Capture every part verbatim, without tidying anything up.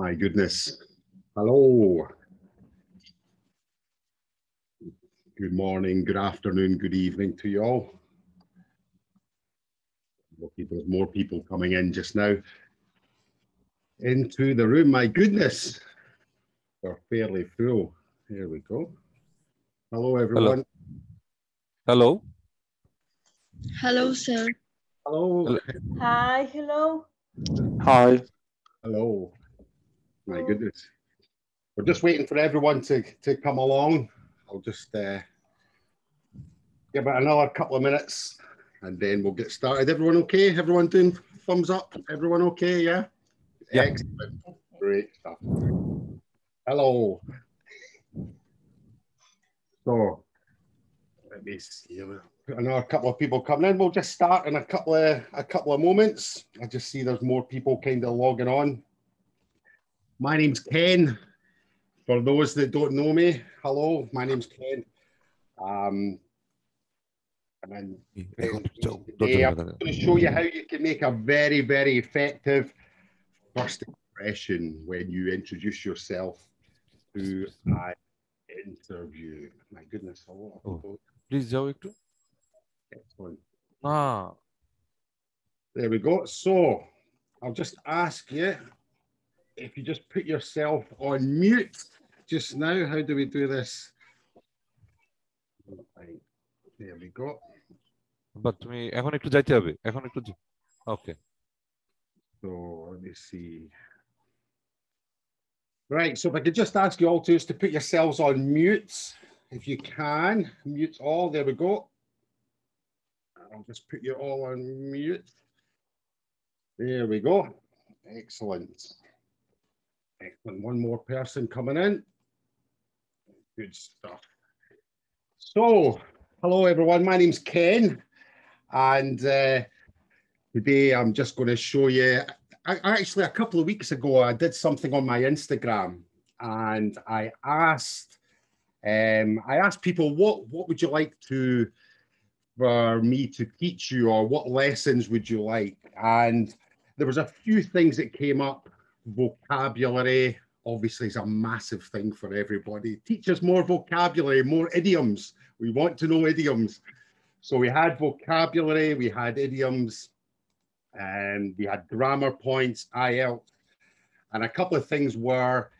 My goodness. Hello. Good morning, good afternoon, good evening to you all. Okay, there's more people coming in just now into the room. My goodness, we're fairly full. Here we go. Hello, everyone. Hello. Hello, sir. Hello. Hi. Hello. Hi. Hello. My goodness. We're just waiting for everyone to, to come along. I'll just uh, give it another couple of minutes and then we'll get started. Everyone okay? Everyone doing thumbs up? Everyone okay? Yeah? Yeah. Excellent. Great stuff. Hello. So, let me see. Another couple of people coming in. We'll just start in a couple of a couple of moments. I just see there's more people kind of logging on. My name's Ken. For those that don't know me, hello. My name's Ken. Um, and then today I'm going to show you how you can make a very, very effective first impression when you introduce yourself to an interview. My goodness, a lot of people. Please, Joe. Excellent. Ah. There we go. So I'll just ask you if you just put yourself on mute just now. How do we do this? Right. There we go. But we I want to jump away. I want to okay. So let me see. Right. So if I could just ask you all to is to put yourselves on mute if you can. Mute all. There we go. I'll just put you all on mute. There we go. Excellent. Excellent. One more person coming in. Good stuff. So, hello everyone. My name's Ken, and uh, today I'm just going to show you. I, actually, a couple of weeks ago, I did something on my Instagram, and I asked, um, I asked people, what what would you like to for me to teach you, or what lessons would you like? And there was a few things that came up. Vocabulary, obviously, is a massive thing for everybody. Teach us more vocabulary, more idioms. We want to know idioms. So we had vocabulary, we had idioms, and we had grammar points, I E L T S. And a couple of things were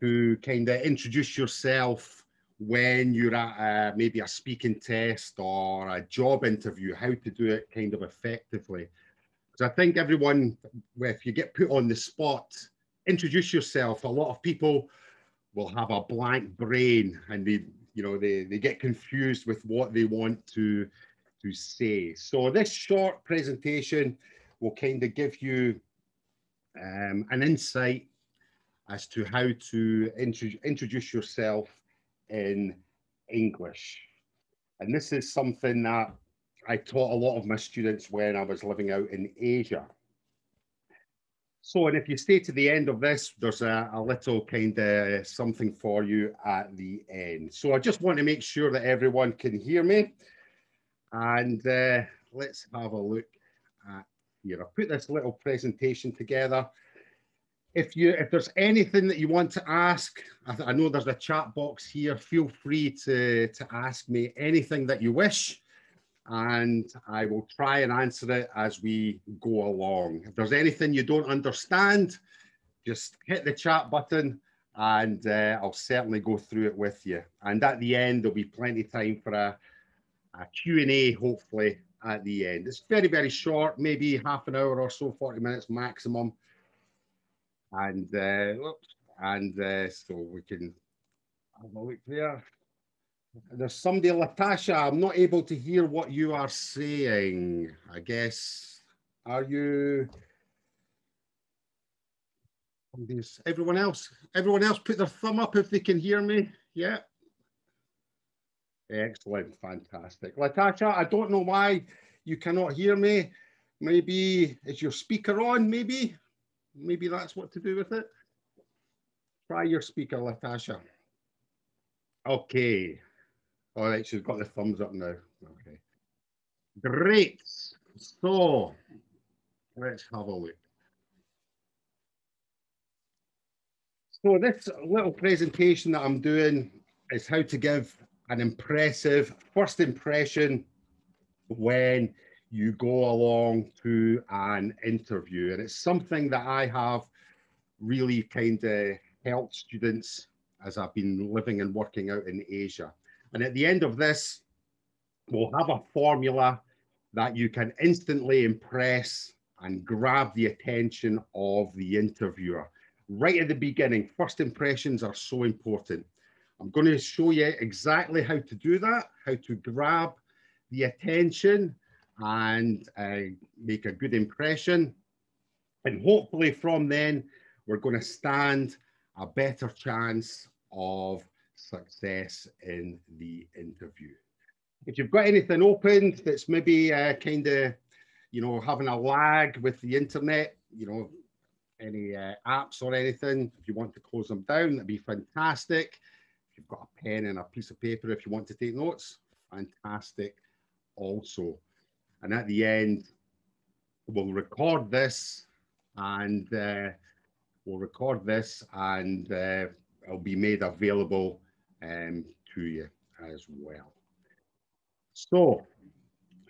to kind of introduce yourself when you're at a, maybe a speaking test or a job interview, how to do it kind of effectively. Because I think everyone, if you get put on the spot, introduce yourself. A lot of people will have a blank brain and they, you know, they, they get confused with what they want to, to say. So this short presentation will kind of give you um, an insight as to how to intro- introduce yourself in English. And this is something that I taught a lot of my students when I was living out in Asia. So, and if you stay to the end of this, there's a, a little kind of something for you at the end. So I just want to make sure that everyone can hear me. And uh, let's have a look at here. I've put this little presentation together. If you, if there's anything that you want to ask, I, I know there's a chat box here. Feel free to, to ask me anything that you wish, and I will try and answer it as we go along. If there's anything you don't understand, just hit the chat button, and uh, I'll certainly go through it with you. And at the end, there'll be plenty of time for a, a Q and A, hopefully, at the end. It's very, very short, maybe half an hour or so, forty minutes maximum. And uh, and uh, so we can have a look there. There's somebody, Latasha, I'm not able to hear what you are saying, I guess. Are you? Everyone else? Everyone else put their thumb up if they can hear me. Yeah. Excellent. Fantastic. Latasha, I don't know why you cannot hear me. Maybe, is your speaker on, maybe? Maybe that's what to do with it. Try your speaker, Latasha. Okay. All right, she's got the thumbs up now. Okay. Great. So, let's have a look. So this little presentation that I'm doing is how to give an impressive first impression when you go along to an interview. And it's something that I have really kind of helped students as I've been living and working out in Asia. And at the end of this, we'll have a formula that you can instantly impress and grab the attention of the interviewer. Right at the beginning, first impressions are so important. I'm going to show you exactly how to do that, how to grab the attention and uh, make a good impression. And hopefully from then, we're going to stand a better chance of success in the interview. If you've got anything opened that's maybe uh, kind of, you know, having a lag with the internet, you know, any uh, apps or anything, if you want to close them down, that'd be fantastic. If you've got a pen and a piece of paper, if you want to take notes, fantastic also. And at the end, we'll record this and uh, we'll record this and uh, it'll be made available um, to you as well. So,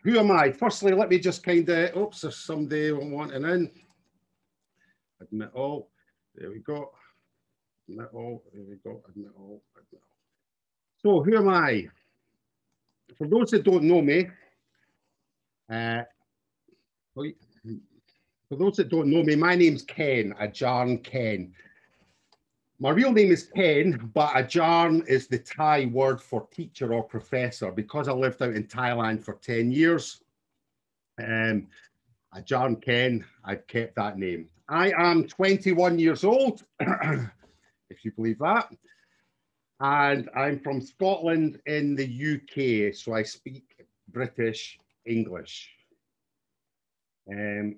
who am I? Firstly, let me just kind of, oops, there's somebody wanting in. Admit all, there we go. Admit all, there we go, admit all, admit all. So, who am I? For those that don't know me, uh, for those that don't know me, my name's Ken, Ajarn Ken. My real name is Ken, but Ajarn is the Thai word for teacher or professor. Because I lived out in Thailand for ten years, um, Ajarn Ken, I've kept that name. I am twenty-one years old, if you believe that. And I'm from Scotland in the U K, so I speak British English. Um,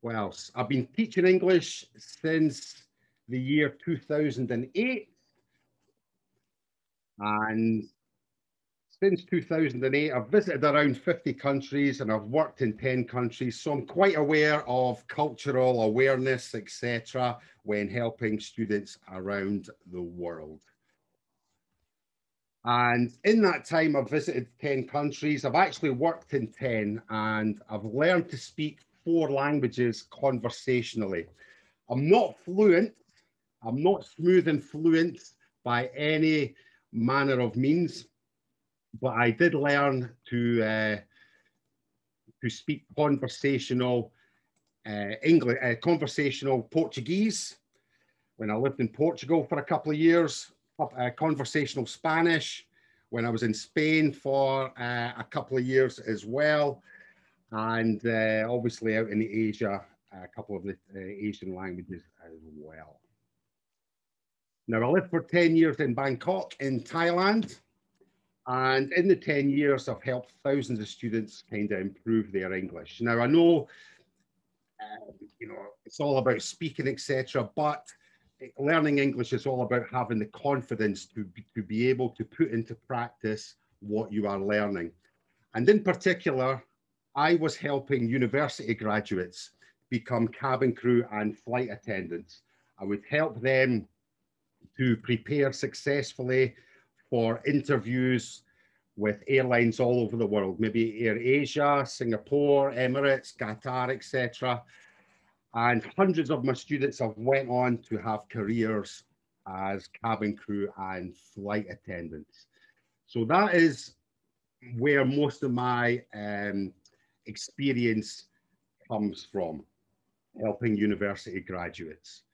what else? I've been teaching English since the year two thousand eight, and since two thousand eight I've visited around fifty countries and I've worked in ten countries, so I'm quite aware of cultural awareness, et cetera, when helping students around the world. And in that time I've visited ten countries, I've actually worked in ten, and I've learned to speak four languages conversationally. I'm not fluent, I'm not smooth and fluent by any manner of means, but I did learn to, uh, to speak conversational uh, English, uh, conversational Portuguese when I lived in Portugal for a couple of years, uh, conversational Spanish when I was in Spain for uh, a couple of years as well, and uh, obviously out in Asia, a couple of the uh, Asian languages as well. Now, I lived for ten years in Bangkok in Thailand, and in the ten years, I've helped thousands of students kind of improve their English. Now, I know, um, you know, it's all about speaking, et cetera, but learning English is all about having the confidence to be, to be able to put into practice what you are learning. And in particular, I was helping university graduates become cabin crew and flight attendants. I would help them to prepare successfully for interviews with airlines all over the world, maybe Air Asia, Singapore, Emirates, Qatar, et cetera. And hundreds of my students have went on to have careers as cabin crew and flight attendants. So that is where most of my um, experience comes from, helping university graduates.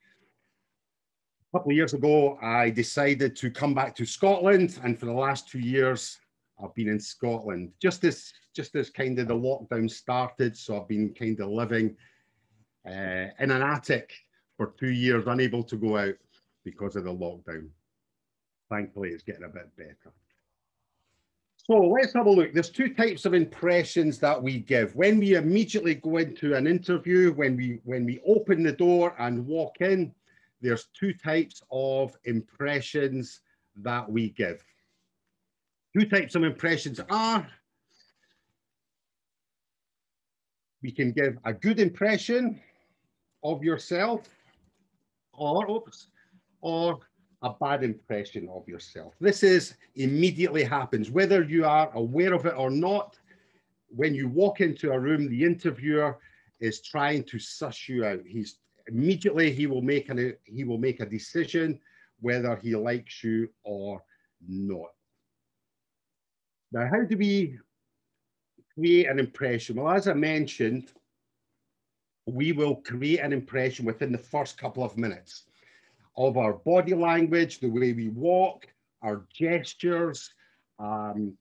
A couple of years ago, I decided to come back to Scotland, and for the last two years, I've been in Scotland. Just as, just as kind of the lockdown started, so I've been kind of living uh, in an attic for two years, unable to go out because of the lockdown. Thankfully, it's getting a bit better. So let's have a look. There's two types of impressions that we give. When we immediately go into an interview, when we, when we open the door and walk in, there's two types of impressions that we give. Two types of impressions are, we can give a good impression of yourself, or, oops, or a bad impression of yourself. This is immediately happens, whether you are aware of it or not. When you walk into a room, the interviewer is trying to suss you out. He's immediately, he will make an, he will make a decision whether he likes you or not. Now, how do we create an impression? Well, as I mentioned, we will create an impression within the first couple of minutes of our body language, the way we walk, our gestures, um,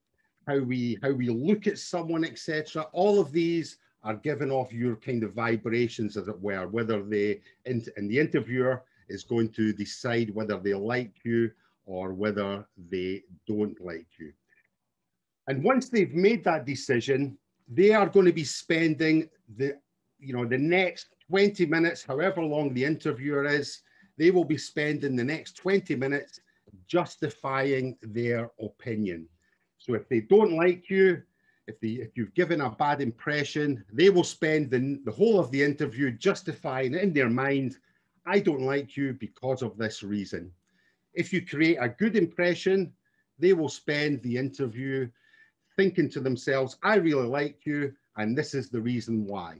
how we how we look at someone, et cetera. All of these are giving off your kind of vibrations, as it were, whether they, and the interviewer is going to decide whether they like you or whether they don't like you. And once they've made that decision, they are going to be spending the, you know, the next twenty minutes, however long the interviewer is, they will be spending the next twenty minutes justifying their opinion. So if they don't like you, if, they, if you've given a bad impression, they will spend the, the whole of the interview justifying in their mind, I don't like you because of this reason. If you create a good impression, they will spend the interview thinking to themselves, I really like you, and this is the reason why.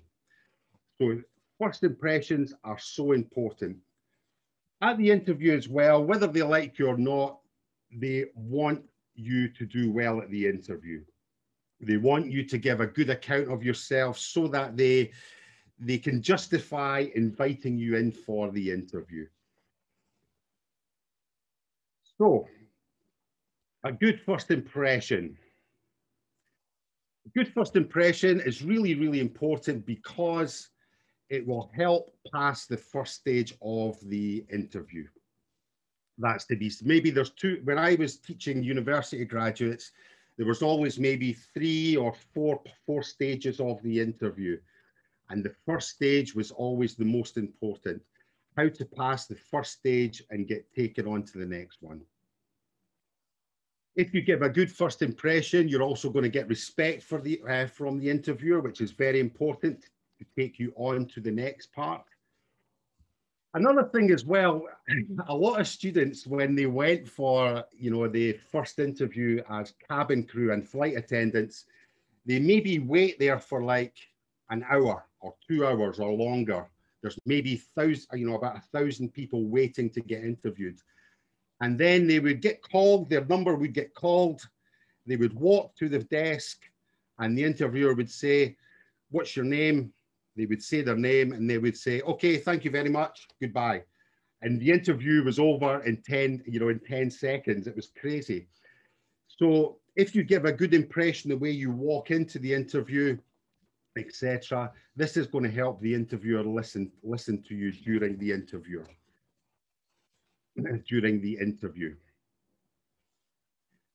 So first impressions are so important. At the interview as well, whether they like you or not, they want you to do well at the interview. They want you to give a good account of yourself so that they, they can justify inviting you in for the interview. So, a good first impression. A good first impression is really, really important because it will help pass the first stage of the interview. That's to be, maybe there's two, when I was teaching university graduates, there was always maybe three or four, four stages of the interview. And the first stage was always the most important. How to pass the first stage and get taken on to the next one. If you give a good first impression, you're also going to get respect for the, uh, from the interviewer, which is very important to take you on to the next part. Another thing as well, a lot of students, when they went for, you know, the first interview as cabin crew and flight attendants, they maybe wait there for like an hour or two hours or longer. There's maybe thousand, you know, about a thousand people waiting to get interviewed. And then they would get called, their number would get called, they would walk to the desk and the interviewer would say, what's your name? They would say their name and they would say, okay, thank you very much, goodbye. And the interview was over in ten, you know, in ten seconds, it was crazy. So if you give a good impression the way you walk into the interview, et cetera, this is going to help the interviewer listen, listen to you during the interview. during the interview.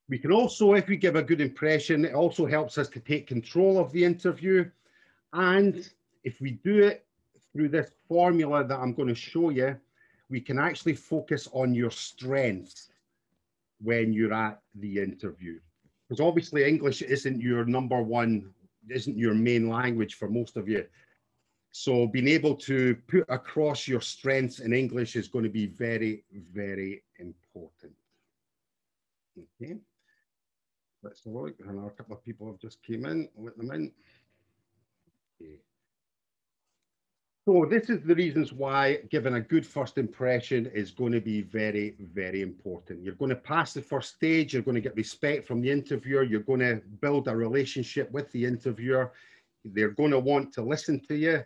We can also, if we give a good impression, it also helps us to take control of the interview. And if we do it through this formula that I'm going to show you, we can actually focus on your strengths when you're at the interview. Because obviously English isn't your number one, isn't your main language for most of you. So being able to put across your strengths in English is going to be very, very important. Okay. Let's look. Another couple of people have just came in. Let them in. Okay. So this is the reasons why giving a good first impression is going to be very, very important. You're going to pass the first stage. You're going to get respect from the interviewer. You're going to build a relationship with the interviewer. They're going to want to listen to you.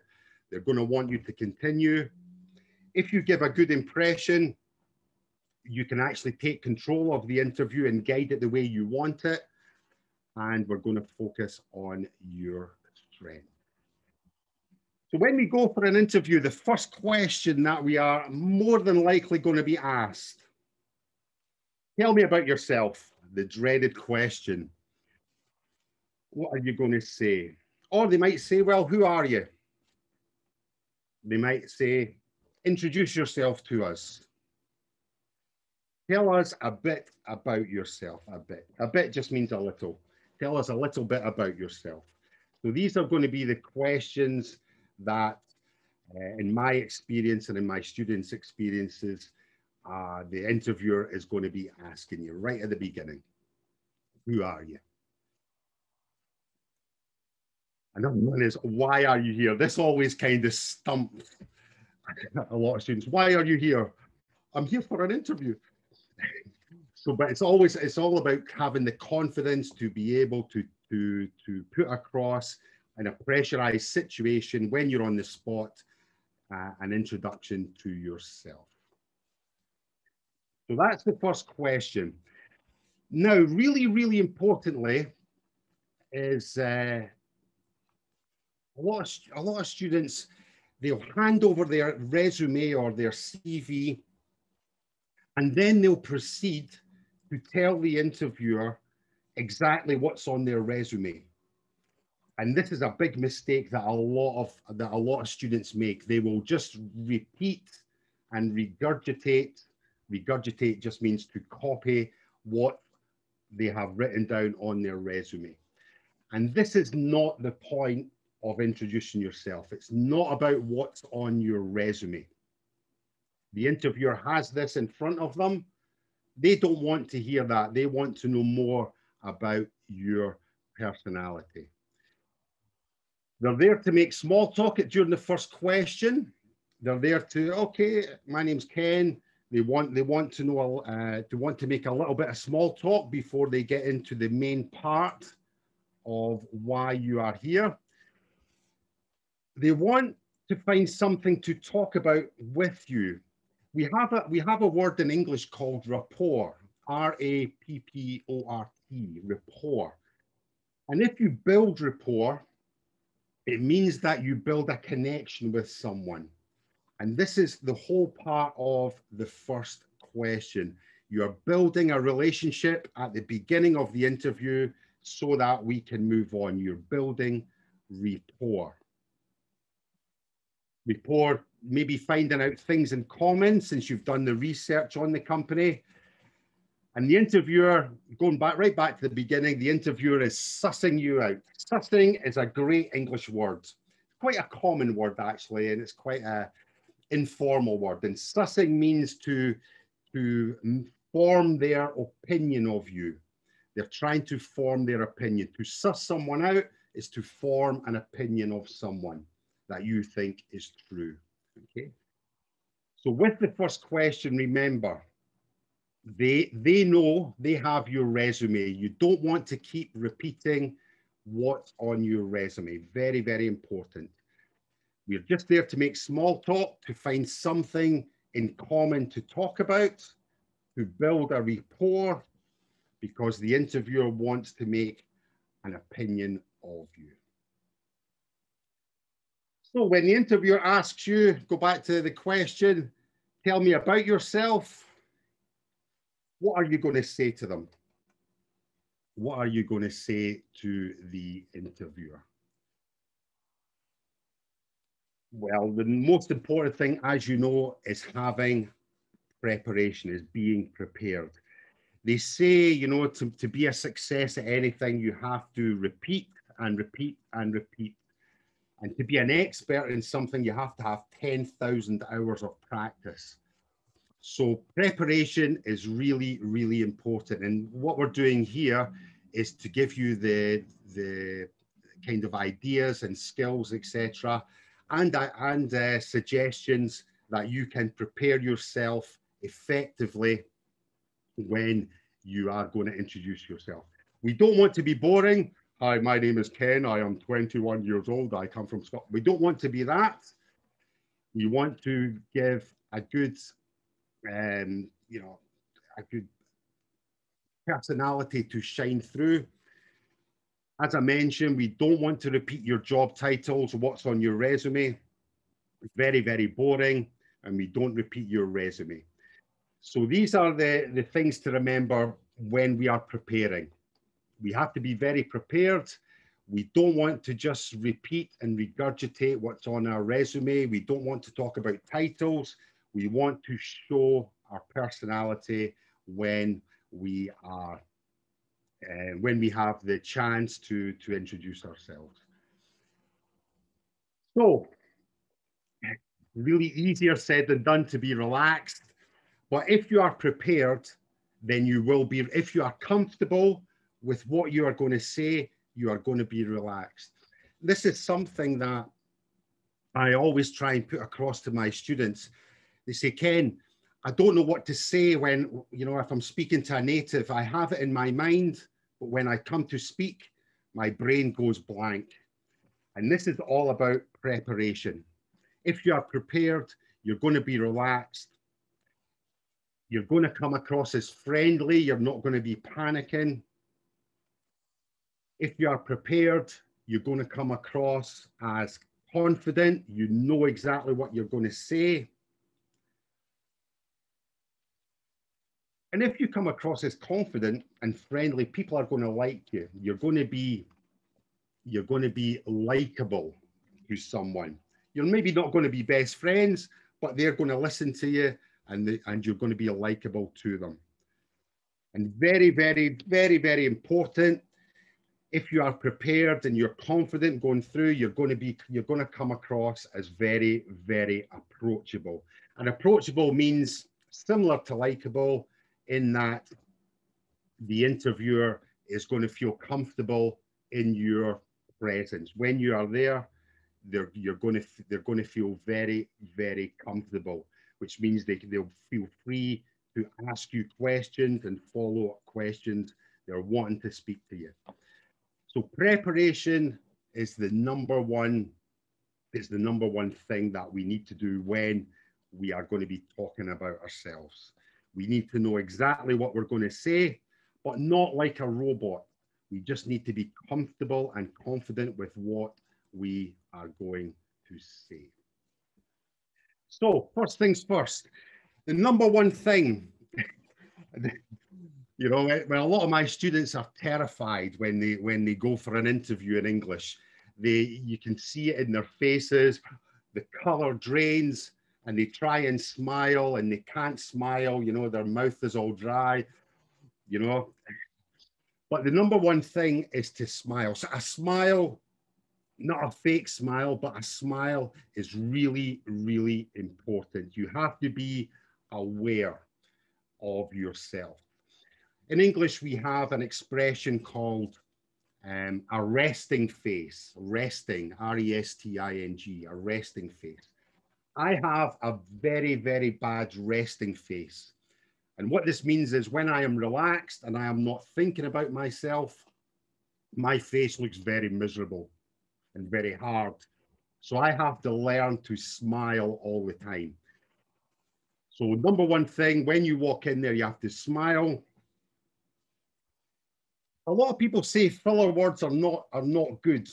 They're going to want you to continue. If you give a good impression, you can actually take control of the interview and guide it the way you want it. And we're going to focus on your strength. So when we go for an interview, the first question that we are more than likely going to be asked, tell me about yourself, the dreaded question. What are you going to say? Or they might say, well, who are you? They might say, introduce yourself to us. Tell us a bit about yourself, a bit. A bit just means a little. Tell us a little bit about yourself. So these are going to be the questions that, uh, in my experience and in my students' experiences, uh, the interviewer is going to be asking you right at the beginning, who are you? Another one is, why are you here? This always kind of stumps a lot of students. Why are you here? I'm here for an interview. So, but it's always, it's all about having the confidence to be able to, to, to put across in a pressurized situation when you're on the spot, uh, an introduction to yourself. So that's the first question. Now, really, really importantly is, uh, A lot, of, a lot of students, they'll hand over their resume or their C V, and then they'll proceed to tell the interviewer exactly what's on their resume. And this is a big mistake that a lot of, that a lot of students make. They will just repeat and regurgitate. Regurgitate just means to copy what they have written down on their resume. And this is not the point of introducing yourself. It's not about what's on your resume. The interviewer has this in front of them. They don't want to hear that. They want to know more about your personality. They're there to make small talk during the first question. They're there to, okay, my name's Ken. They want, they want to know, uh, to want to make a little bit of small talk before they get into the main part of why you are here. They want to find something to talk about with you. We have a, we have a word in English called rapport, R A P P O R T, rapport. And if you build rapport, it means that you build a connection with someone. And this is the whole part of the first question. You're building a relationship at the beginning of the interview so that we can move on. You're building rapport. Rapport, maybe finding out things in common since you've done the research on the company. And the interviewer, going back right back to the beginning, the interviewer is sussing you out. Sussing is a great English word. Quite a common word actually, and it's quite an informal word. And sussing means to, to form their opinion of you. They're trying to form their opinion. To suss someone out is to form an opinion of someone that you think is true, okay? So with the first question, remember, they, they know they have your resume. You don't want to keep repeating what's on your resume. Very, very important. We're just there to make small talk, to find something in common to talk about, to build a rapport, because the interviewer wants to make an opinion of you. So when the interviewer asks you, go back to the question, tell me about yourself, what are you going to say to them? What are you going to say to the interviewer? Well, the most important thing, as you know, is having preparation, is being prepared. They say, you know, to, to be a success at anything, you have to repeat and repeat and repeat. And to be an expert in something, you have to have ten thousand hours of practice. So preparation is really, really important. And what we're doing here is to give you the, the kind of ideas and skills, et cetera, and, and uh, suggestions that you can prepare yourself effectively when you are going to introduce yourself. We don't want to be boring. Hi, my name is Ken. I am twenty-one years old. I come from Scotland. We don't want to be that. You want to give a good, um, you know, a good personality to shine through. As I mentioned, we don't want to repeat your job titles, what's on your resume. Very, very boring, and we don't repeat your resume. So these are the, the things to remember when we are preparing. We have to be very prepared. We don't want to just repeat and regurgitate what's on our resume. We don't want to talk about titles. We want to show our personality when we are, uh, when we have the chance to, to introduce ourselves. So, really easier said than done to be relaxed. But if you are prepared, then you will be, if you are comfortable with what you are going to say, you are going to be relaxed. This is something that I always try and put across to my students. They say, Ken, I don't know what to say when, you know, if I'm speaking to a native, I have it in my mind, but when I come to speak, my brain goes blank. And this is all about preparation. If you are prepared, you're going to be relaxed. You're going to come across as friendly. You're not going to be panicking. If you are prepared, you're going to come across as confident. You know exactly what you're going to say. And if you come across as confident and friendly, people are going to like you. You're going to be, you're going to be likable to someone. You're maybe not going to be best friends, but they're going to listen to you, and they, and you're going to be likable to them. And very, very, very, very important. If you are prepared and you're confident going through, you're going to be, you're going to come across as very, very approachable. And approachable means similar to likable, in that the interviewer is going to feel comfortable in your presence. When you are there, they're, you're going to, they're going to feel very, very comfortable, which means they, they'll feel free to ask you questions and follow-up questions. They're wanting to speak to you. So preparation is the number one, is the number one thing that we need to do when we are going to be talking about ourselves. We need to know exactly what we're going to say, but not like a robot. We just need to be comfortable and confident with what we are going to say. So first things first, the number one thing, you know, when a lot of my students are terrified when they, when they go for an interview in English, they, you can see it in their faces, the color drains, and they try and smile and they can't smile, you know, their mouth is all dry, you know. But the number one thing is to smile. So a smile, not a fake smile, but a smile is really, really important. You have to be aware of yourself. In English, we have an expression called um, a resting face, resting, R E S T I N G, a resting face. I have a very, very bad resting face. And what this means is when I am relaxed and I am not thinking about myself, my face looks very miserable and very hard. So I have to learn to smile all the time. So number one thing, when you walk in there, you have to smile. A lot of people say filler words are not, are not good,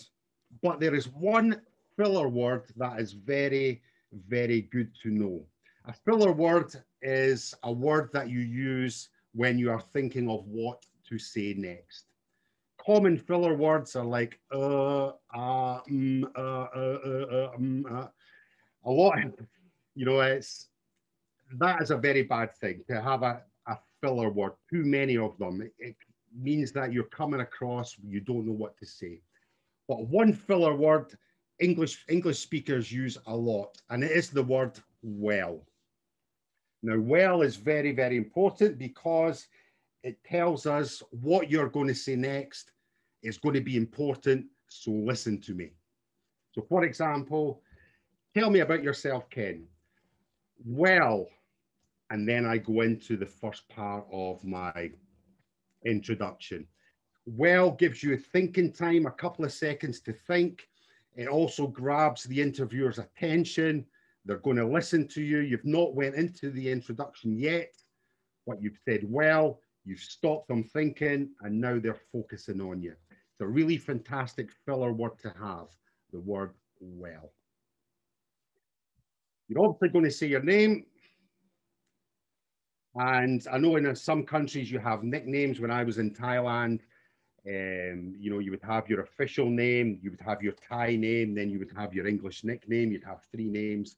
but there is one filler word that is very, very good to know. A filler word is a word that you use when you are thinking of what to say next. Common filler words are like uh, ah, mm, uh, uh, uh, uh, mm, uh. A lot, of, you know, it's, that is a very bad thing to have a, a filler word, too many of them. It, it means that you're coming across, you don't know what to say. But one filler word English, English speakers use a lot, and it is the word well. Now, well is very, very important because it tells us what you're going to say next is going to be important, so listen to me. So, for example, tell me about yourself, Ken. Well, and then I go into the first part of my introduction. Well gives you thinking time, a couple of seconds to think. It also grabs the interviewer's attention. They're going to listen to you. You've not went into the introduction yet, but you've said well, you've stopped them thinking, and now they're focusing on you. It's a really fantastic filler word to have, the word well. You're obviously going to say your name. And I know in some countries you have nicknames. When I was in Thailand, Um, you know, you would have your official name, you would have your Thai name, then you would have your English nickname, you'd have three names.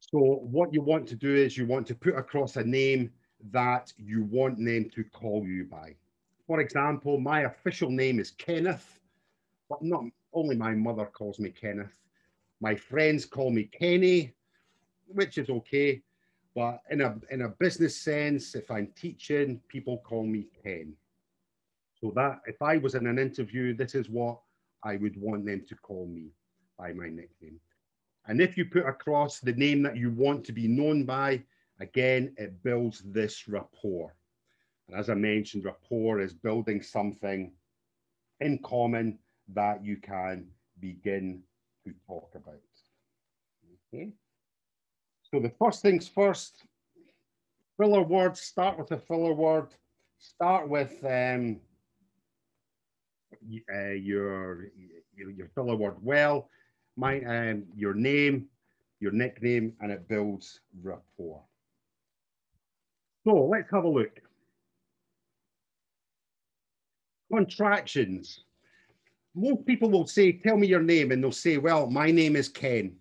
So what you want to do is you want to put across a name that you want them to call you by. For example, my official name is Kenneth, but not only my mother calls me Kenneth. My friends call me Kenny, which is okay. But in a, in a business sense, if I'm teaching, people call me Ken. So that if I was in an interview, this is what I would want them to call me by my nickname. And if you put across the name that you want to be known by, again, it builds this rapport. And as I mentioned, rapport is building something in common that you can begin to talk about. Okay. So the first things first, filler words, start with a filler word, start with um, uh, your, your, your filler word well, my, um, your name, your nickname, and it builds rapport. So let's have a look. Contractions. Most people will say, tell me your name, and they'll say, well, my name is Ken.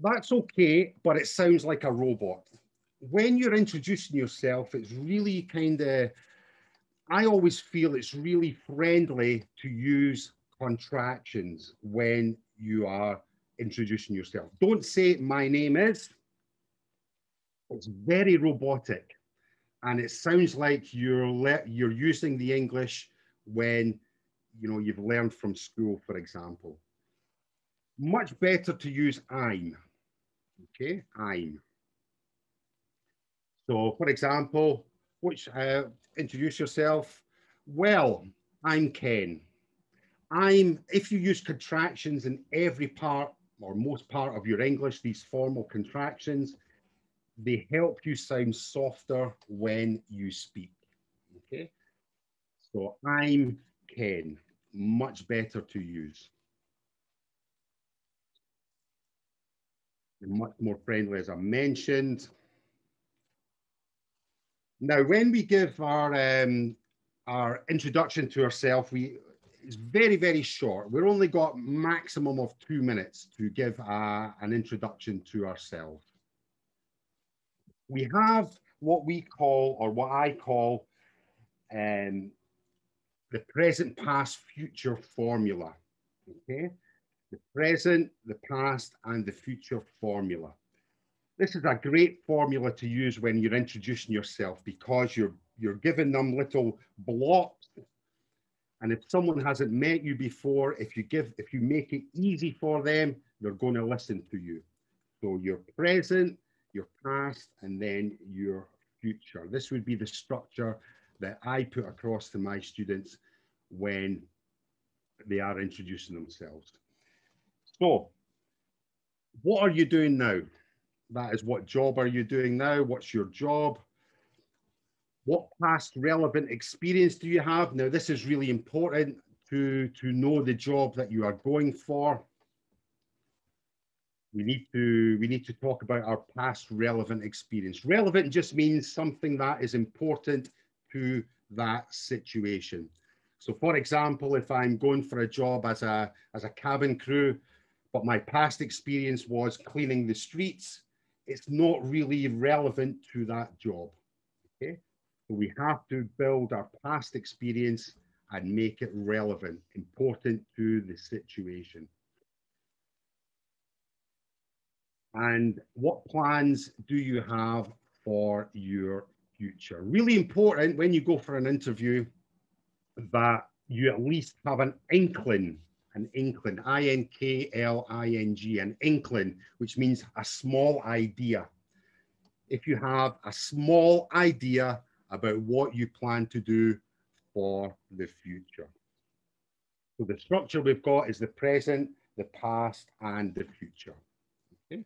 That's okay, but it sounds like a robot. When you're introducing yourself, it's really kind of, I always feel it's really friendly to use contractions when you are introducing yourself. Don't say, my name is. It's very robotic. And it sounds like you're, le you're using the English when, you know, you've learned from school, for example. Much better to use I'm. Okay, I'm. So, for example, which uh, introduce yourself. Well, I'm Ken. I'm. If you use contractions in every part or most part of your English, these formal contractions, they help you sound softer when you speak. Okay, so I'm Ken. Much better to use. Much more friendly, as I mentioned. Now, when we give our um, our introduction to ourselves, we it's very very short. We've only got maximum of two minutes to give uh, an introduction to ourselves. We have what we call, or what I call, um, the present, past, future formula. Okay. The present, the past, and the future formula. This is a great formula to use when you're introducing yourself because you're, you're giving them little blocks. And if someone hasn't met you before, if you, give, if you make it easy for them, they're going to listen to you. So your present, your past, and then your future. This would be the structure that I put across to my students when they are introducing themselves. So, what are you doing now? That is, what job are you doing now? What's your job? What past relevant experience do you have? Now, this is really important to, to know the job that you are going for. We need to, we need to talk about our past relevant experience. Relevant just means something that is important to that situation. So, for example, if I'm going for a job as a, as a cabin crew, but my past experience was cleaning the streets, it's not really relevant to that job, okay? So we have to build our past experience and make it relevant, important to the situation. And what plans do you have for your future? Really important when you go for an interview that you at least have an inkling. An inkling, I N K L I N G, an inkling, which means a small idea. If you have a small idea about what you plan to do for the future. So the structure we've got is the present, the past, and the future. Okay.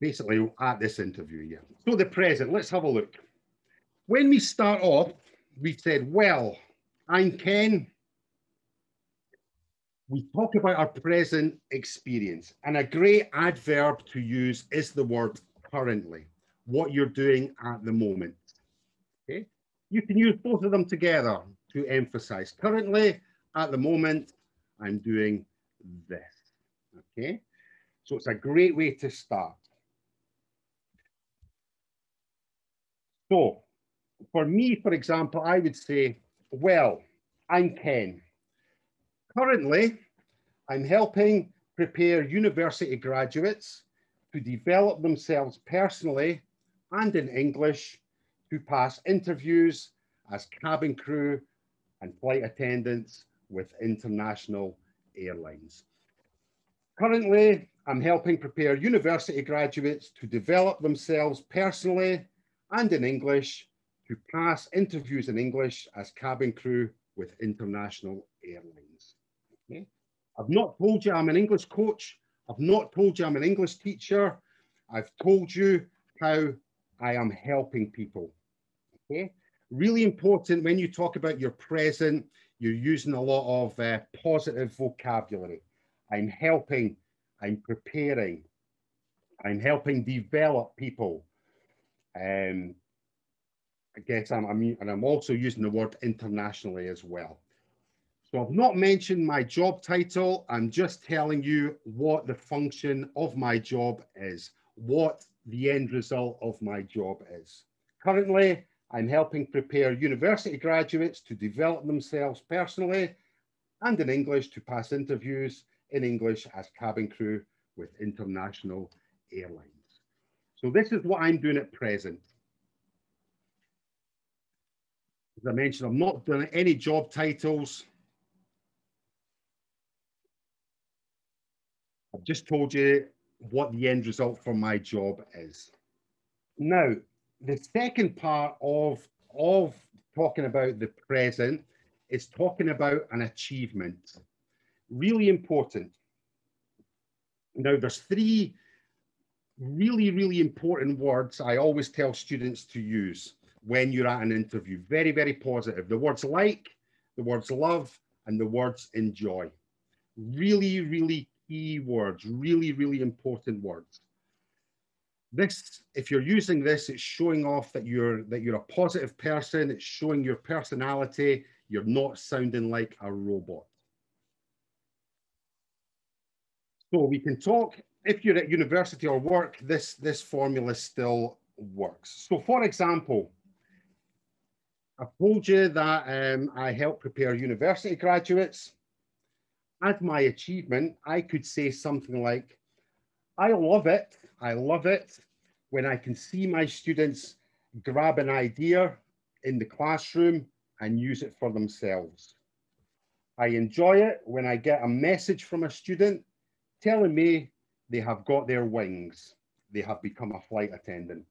Basically, at this interview, yeah. So the present, let's have a look. When we start off, we said, well, I'm Ken. We talk about our present experience, and a great adverb to use is the word currently, what you're doing at the moment. Okay? You can use both of them together to emphasize. Currently, at the moment, I'm doing this. Okay? So it's a great way to start. So, for me, for example, I would say, well, I'm Ken. Currently, I'm helping prepare university graduates who develop themselves personally and in English, who pass interviews as cabin crew and flight attendants with international airlines. Currently, I'm helping prepare university graduates to develop themselves personally and in English, to pass interviews in English as cabin crew with international airlines. Okay. I've not told you I'm an English coach. I've not told you I'm an English teacher. I've told you how I am helping people. Okay. Really important when you talk about your present, you're using a lot of uh, positive vocabulary. I'm helping, I'm preparing, I'm helping develop people. Um, I guess I'm, I'm, and I'm also using the word internationally as well. So I've not mentioned my job title. I'm just telling you what the function of my job is, what the end result of my job is. Currently, I'm helping prepare university graduates to develop themselves personally and in English to pass interviews in English as cabin crew with international airlines. So this is what I'm doing at present. As I mentioned, I'm not doing any job titles. I've just told you what the end result for my job is. Now, the second part of, of talking about the present is talking about an achievement. Really important. Now, there's three really, really important words I always tell students to use when you're at an interview. Very, very positive. The words like, the words love, and the words enjoy. Really, really key words, really, really important words. This, if you're using this, it's showing off that you're that you're a positive person. It's showing your personality. You're not sounding like a robot. So we can talk, if you're at university or work, this, this formula still works. So for example, I've told you that um, I help prepare university graduates. As my achievement, I could say something like, I love it, I love it when I can see my students grab an idea in the classroom and use it for themselves. I enjoy it when I get a message from a student telling me they have got their wings. They have become a flight attendant.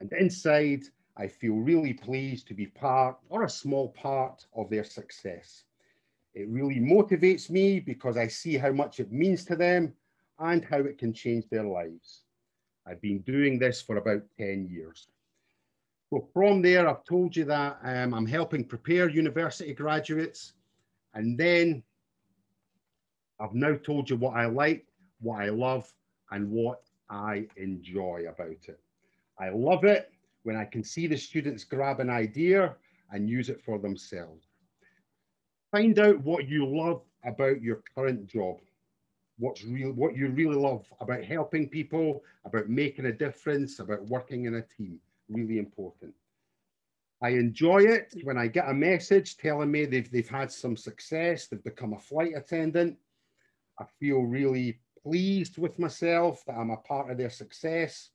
And inside, I feel really pleased to be part or a small part of their success. It really motivates me because I see how much it means to them and how it can change their lives. I've been doing this for about ten years. So from there, I've told you that um, I'm helping prepare university graduates. And then I've now told you what I like, what I love, and what I enjoy about it. I love it when I can see the students grab an idea and use it for themselves. Find out what you love about your current job. What's real, what you really love about helping people, about making a difference, about working in a team. Really important. I enjoy it when I get a message telling me they've, they've had some success, they've become a flight attendant. I feel really pleased with myself that I'm a part of their success.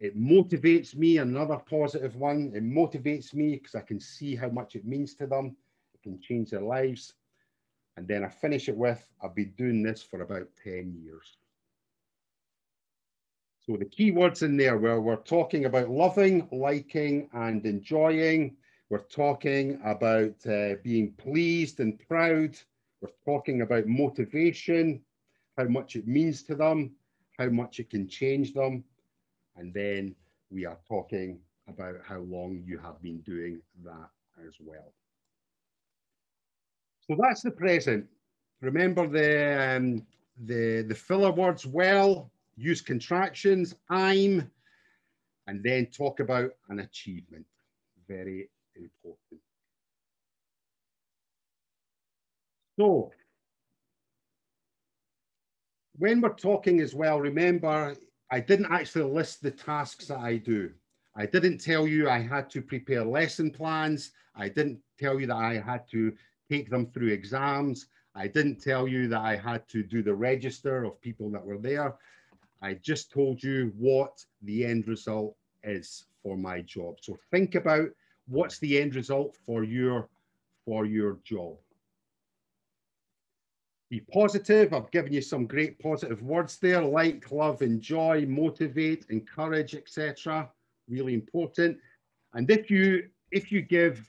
It motivates me, another positive one. It motivates me because I can see how much it means to them. It can change their lives. And then I finish it with, I've been doing this for about ten years. So the key words in there where we're talking about loving, liking, and enjoying. We're talking about uh, being pleased and proud. We're talking about motivation, how much it means to them, how much it can change them. And then we are talking about how long you have been doing that as well. So that's the present. Remember the, um, the, the filler words well, use contractions, I'm, and then talk about an achievement. Very important. So, when we're talking as well, remember, I didn't actually list the tasks that I do. I didn't tell you I had to prepare lesson plans. I didn't tell you that I had to take them through exams. I didn't tell you that I had to do the register of people that were there. I just told you what the end result is for my job. So think about what's the end result for your, for your job. Be positive. I've given you some great positive words there, like, love, enjoy, motivate, encourage, et cetera. Really important. And if you, if you give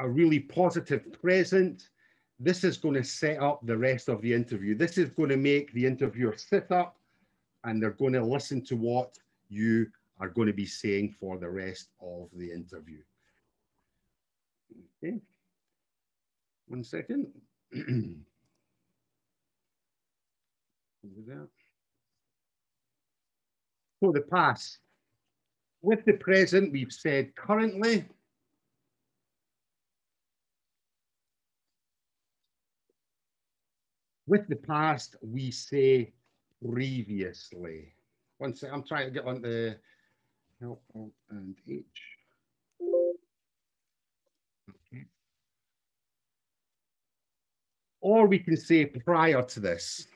a really positive present, this is going to set up the rest of the interview. This is going to make the interviewer sit up, and they're going to listen to what you are going to be saying for the rest of the interview. Okay. One second. So the past. With the present, we've said currently. With the past, we say previously. One second, I'm trying to get on the L, Alt, and H. Okay. Or we can say prior to this.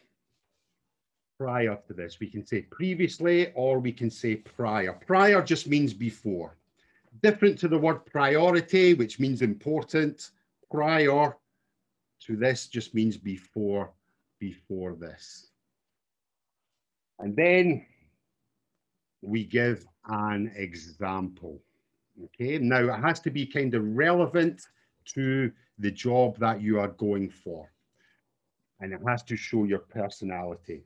Prior to this, we can say previously, or we can say prior. Prior just means before. Different to the word priority, which means important. Prior to this just means before, before this. And then we give an example. Okay, now it has to be kind of relevant to the job that you are going for. And it has to show your personality.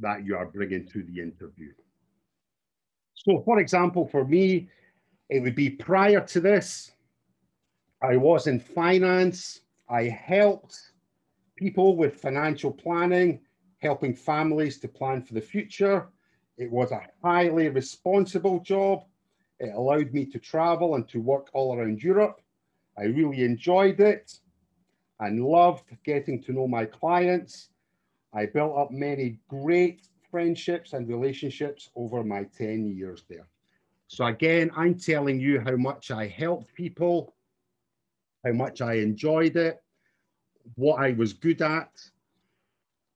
That you are bringing to the interview. So for example, for me, it would be prior to this, I was in finance, I helped people with financial planning, helping families to plan for the future. It was a highly responsible job. It allowed me to travel and to work all around Europe. I really enjoyed it and loved getting to know my clients. I built up many great friendships and relationships over my ten years there. So again, I'm telling you how much I helped people, how much I enjoyed it, what I was good at.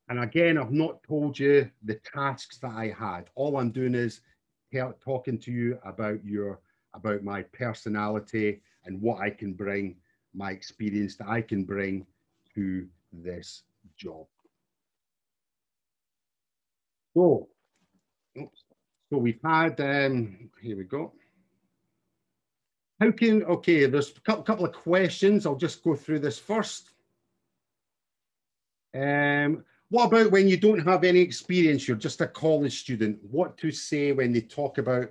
And again, I've not told you the tasks that I had. All I'm doing is talking to you about your, about my personality and what I can bring, my experience that I can bring to this job. So, so we've had, um, here we go. How can, okay, there's a couple of questions. I'll just go through this first. Um, what about when you don't have any experience, you're just a college student? What to say when they talk about,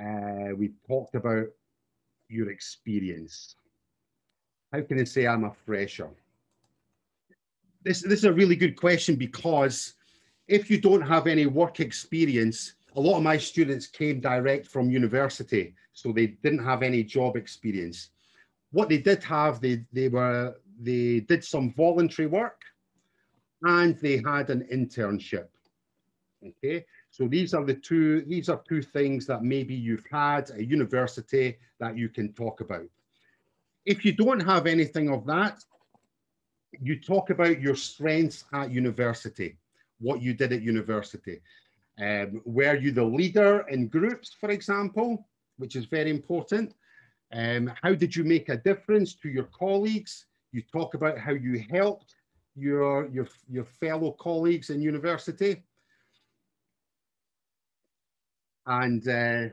uh, we talked about your experience. How can they say I'm a fresher? This, this is a really good question because if you don't have any work experience, a lot of my students came direct from university, so they didn't have any job experience. What they did have, they, they, were, they did some voluntary work and they had an internship, okay? So these are the two, these are two things that maybe you've had at university that you can talk about. If you don't have anything of that, you talk about your strengths at university. What you did at university. Um, were you the leader in groups, for example, which is very important? Um, how did you make a difference to your colleagues? You talk about how you helped your, your, your fellow colleagues in university. And uh,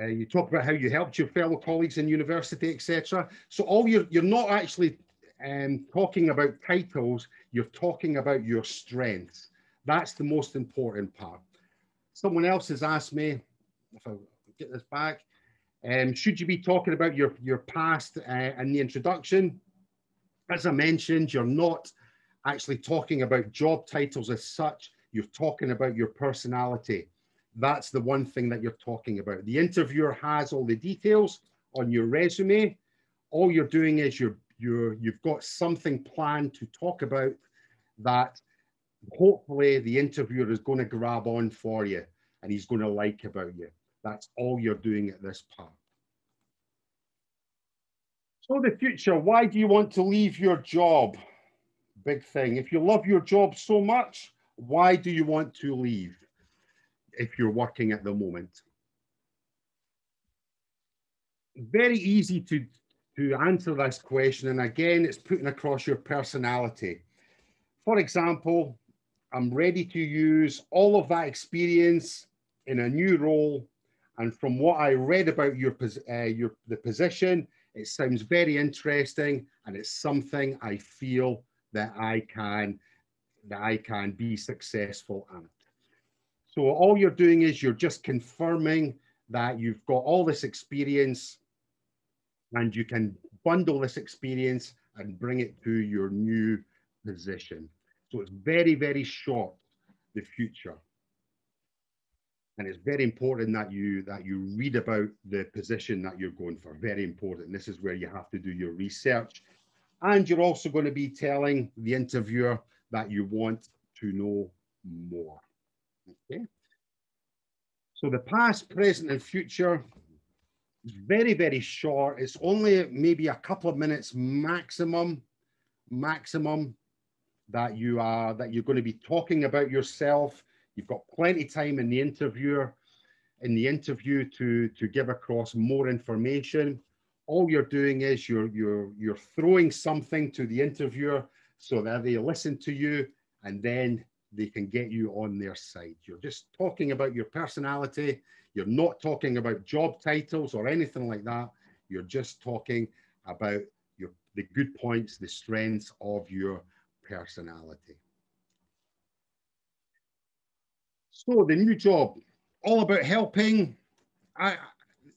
uh, you talk about how you helped your fellow colleagues in university, et cetera. So all you're, you're not actually And talking about titles, you're talking about your strengths. That's the most important part. Someone else has asked me, if I get this back, um, should you be talking about your, your past uh, and the introduction? As I mentioned, you're not actually talking about job titles as such. You're talking about your personality. That's the one thing that you're talking about. The interviewer has all the details on your resume. All you're doing is you're You're, you've got something planned to talk about that hopefully the interviewer is going to grab on for you and he's going to like about you. That's all you're doing at this part. So the future, why do you want to leave your job? Big thing. If you love your job so much, why do you want to leave if you're working at the moment? Very easy to, to answer this question. And again, it's putting across your personality. For example, I'm ready to use all of that experience in a new role. And from what I read about your, uh, your the position, it sounds very interesting, and it's something I feel that I can, that I can be successful at. So all you're doing is you're just confirming that you've got all this experience and you can bundle this experience and bring it to your new position. So it's very, very short, the future. And it's very important that you, that you read about the position that you're going for. Very important. This is where you have to do your research. And you're also going to be telling the interviewer that you want to know more. Okay. So the past, present and future is very, very short. It's only maybe a couple of minutes maximum, maximum that you are, that you're going to be talking about yourself. You've got plenty of time in the interviewer, in the interview to, to give across more information. All you're doing is you're, you're, you're throwing something to the interviewer so that they listen to you and then they can get you on their side. You're just talking about your personality. You're not talking about job titles or anything like that. You're just talking about your, the good points, the strengths of your personality. So the new job, all about helping. I,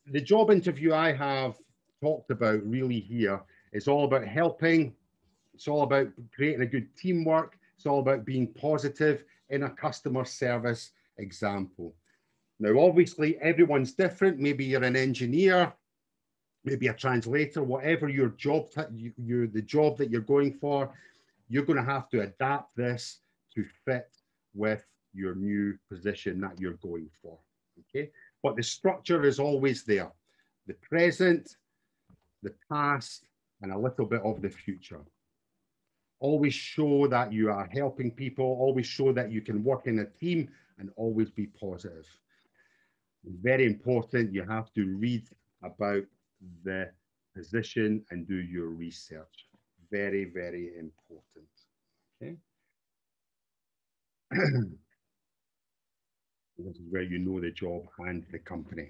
the job interview I have talked about really here is all about helping. It's all about creating a good teamwork. It's all about being positive in a customer service example. Now, obviously, everyone's different. Maybe you're an engineer, maybe a translator, whatever your job, you, you, the job that you're going for, you're going to have to adapt this to fit with your new position that you're going for, okay? But the structure is always there. The present, the past, and a little bit of the future. Always show that you are helping people, always show that you can work in a team, and always be positive. Very important, you have to read about the position and do your research. Very, very important, okay? This is where you know the job and the company.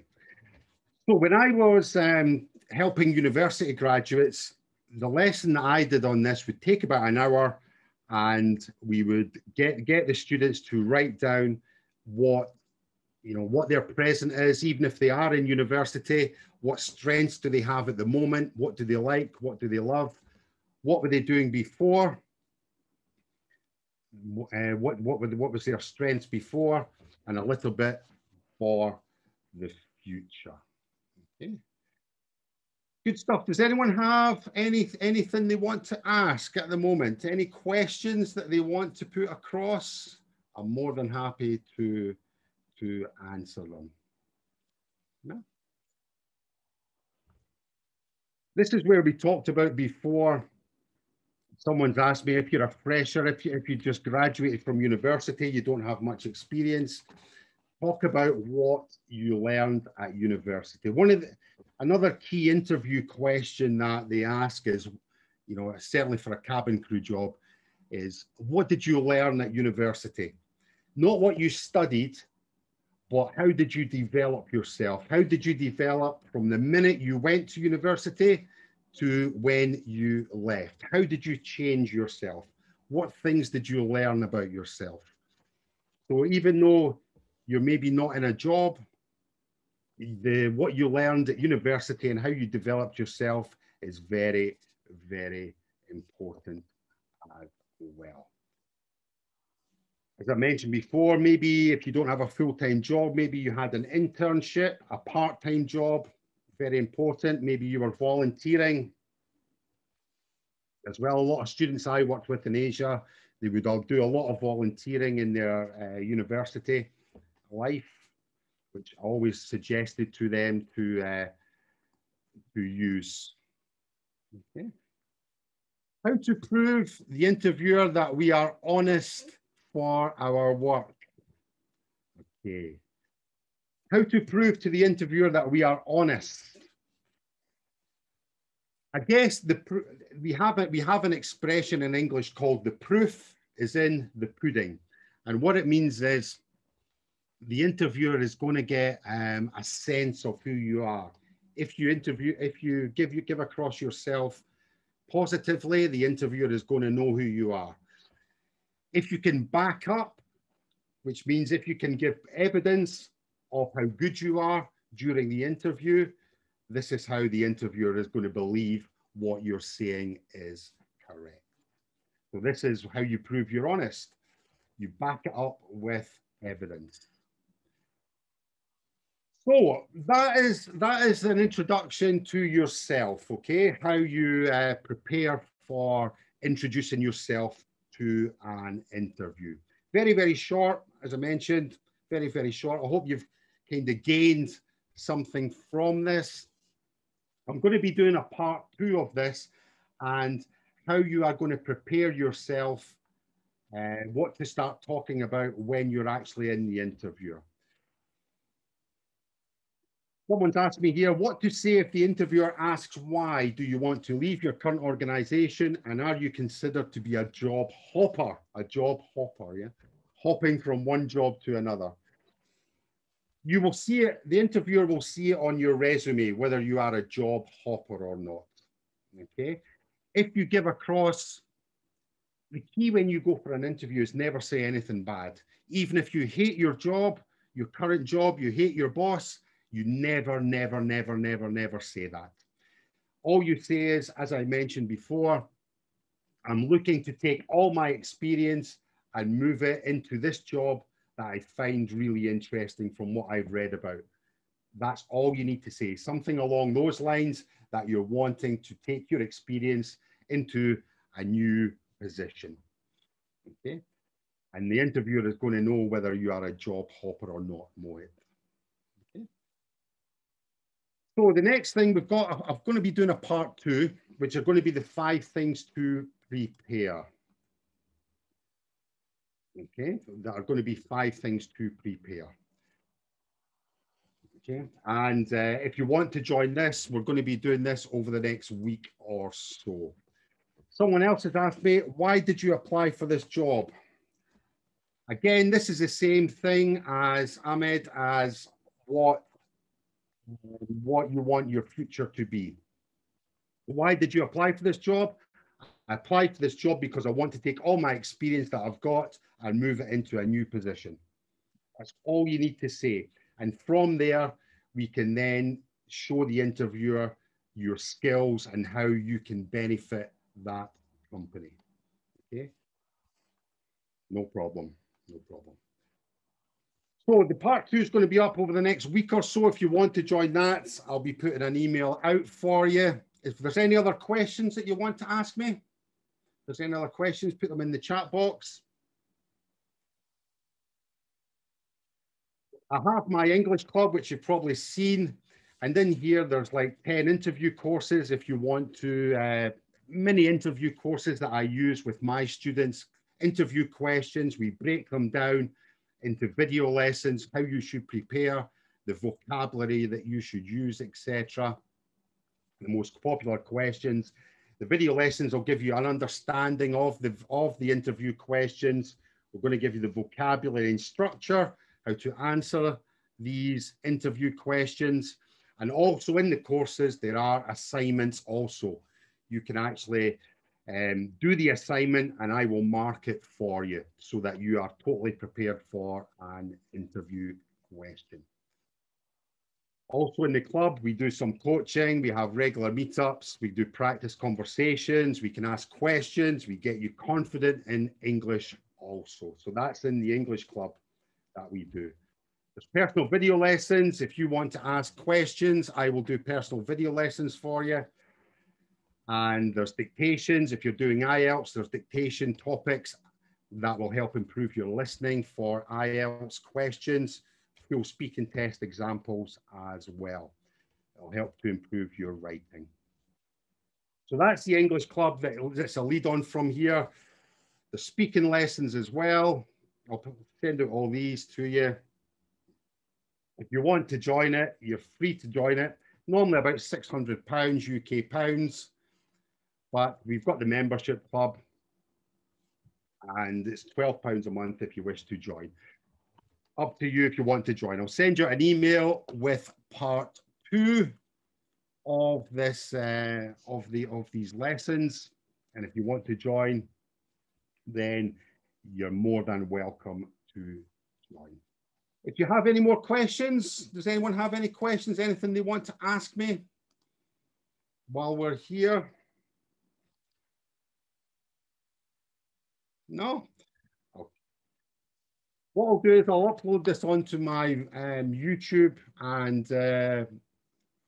So when I was um, helping university graduates, the lesson that I did on this would take about an hour, and we would get, get the students to write down what, you know, what their present is, even if they are in university, what strengths do they have at the moment, what do they like, what do they love, what were they doing before, uh, what, what, were the, what was their strengths before, and a little bit for the future. Okay. Good stuff. Does anyone have any, anything they want to ask at the moment? Any questions that they want to put across? I'm more than happy to, to answer them. No? This is where we talked about before. Someone's asked me, if you're a fresher, if you, if you just graduated from university, you don't have much experience. Talk about what you learned at university. One of the, another key interview question that they ask is, you know, certainly for a cabin crew job, is what did you learn at university? Not what you studied, but how did you develop yourself? How did you develop from the minute you went to university to when you left? How did you change yourself? What things did you learn about yourself? So even though you're maybe not in a job, the, what you learned at university and how you developed yourself is very, very important as well. As I mentioned before, maybe if you don't have a full-time job, maybe you had an internship, a part-time job. Very important. Maybe you were volunteering as well. A lot of students I worked with in Asia, they would all do a lot of volunteering in their uh, university life. which I always suggested to them to, uh, to use. Okay. How to prove the interviewer that we are honest for our work. Okay. How to prove to the interviewer that we are honest. I guess the pr we have a, we have an expression in English called the proof is in the pudding, and what it means is the interviewer is going to get um, a sense of who you are. If you interview, if you give you give across yourself positively, the interviewer is going to know who you are. If you can back up, which means if you can give evidence of how good you are during the interview, this is how the interviewer is going to believe what you're saying is correct. So this is how you prove you're honest. You back it up with evidence. So that is, that is an introduction to yourself, okay? How you uh, prepare for introducing yourself to an interview. Very, very short, as I mentioned, very, very short. I hope you've kind of gained something from this. I'm going to be doing a part two of this and how you are going to prepare yourself, uh, what to start talking about when you're actually in the interview. Someone's asked me here, what to say if the interviewer asks, why do you want to leave your current organization? And are you considered to be a job hopper? A job hopper, yeah? Hopping from one job to another. You will see it, the interviewer will see it on your resume, whether you are a job hopper or not, okay? If you give across, the key when you go for an interview is never say anything bad. Even if you hate your job, your current job, you hate your boss, you never, never, never, never, never say that. All you say is, as I mentioned before, I'm looking to take all my experience and move it into this job that I find really interesting from what I've read about. That's all you need to say. Something along those lines that you're wanting to take your experience into a new position. Okay? And the interviewer is going to know whether you are a job hopper or not, Mohit. Okay? So the next thing we've got, I'm going to be doing a part two, which are going to be the five things to prepare. Okay, there are going to be five things to prepare. Okay, and uh, if you want to join this, we're going to be doing this over the next week or so. Someone else has asked me, why did you apply for this job? Again, this is the same thing as Ahmed, as what, what you want your future to be. Why did you apply for this job? I applied for this job because I want to take all my experience that I've got and move it into a new position. That's all you need to say. And from there, we can then show the interviewer your skills and how you can benefit that company. Okay? No problem. No problem. So the part two is going to be up over the next week or so. If you want to join that, I'll be putting an email out for you. If there's any other questions that you want to ask me, if there's any other questions, put them in the chat box. I have my English club, which you've probably seen. And in here, there's like ten interview courses if you want to, uh, mini interview courses that I use with my students, interview questions. We break them down into video lessons, how you should prepare, the vocabulary that you should use, et cetera. The most popular questions. The video lessons will give you an understanding of the, of the interview questions. We're going to give you the vocabulary and structure, how to answer these interview questions. And also in the courses, there are assignments also. You can actually um, do the assignment and I will mark it for you so that you are totally prepared for an interview question. Also in the club, we do some coaching, we have regular meetups, we do practice conversations, we can ask questions, we get you confident in English also. So that's in the English club that we do. There's personal video lessons. If you want to ask questions, I will do personal video lessons for you. And there's dictations. If you're doing I E L T S, there's dictation topics that will help improve your listening for I E L T S questions. full speaking test examples as well. It'll help to improve your writing. So that's the English Club that, that's a lead on from here. The speaking lessons as well. I'll send out all these to you. If you want to join it, you're free to join it. Normally about six hundred pounds, U K pounds, but we've got the membership club and it's twelve pounds a month if you wish to join. Up to you if you want to join. I'll send you an email with part two of this uh, of the of these lessons, and if you want to join, then you're more than welcome to join. If you have any more questions, does anyone have any questions? Anything they want to ask me while we're here? No? Okay. What I'll do is I'll upload this onto my um, YouTube, and uh,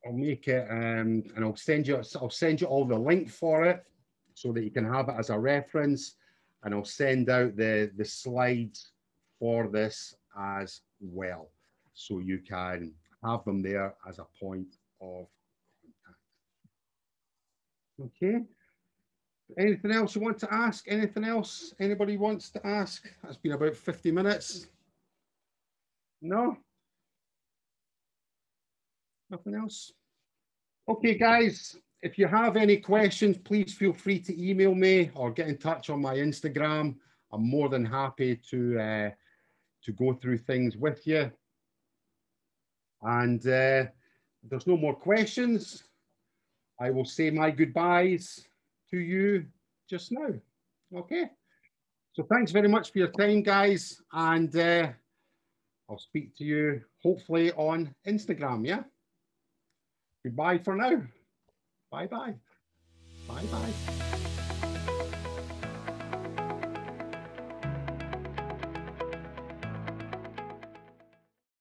I'll make it, um, and I'll send you. I'll send you all the link for it so that you can have it as a reference, and I'll send out the the slides for this as well, so you can have them there as a point of contact. Okay. Anything else you want to ask? Anything else anybody wants to ask? That's been about fifty minutes. No? Nothing else? Okay, guys, if you have any questions, please feel free to email me or get in touch on my Instagram. I'm more than happy to uh, to go through things with you. And uh, if there's no more questions, I will say my goodbyes to you just now, okay? So thanks very much for your time, guys, and uh, I'll speak to you hopefully on Instagram, yeah? Goodbye for now. Bye-bye. Bye-bye.